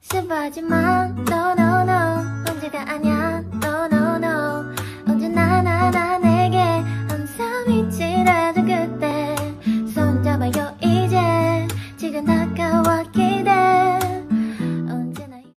실수하지 마. No no no. 언제가 아니야. No no no. 언제나 나 내게 항상 있지.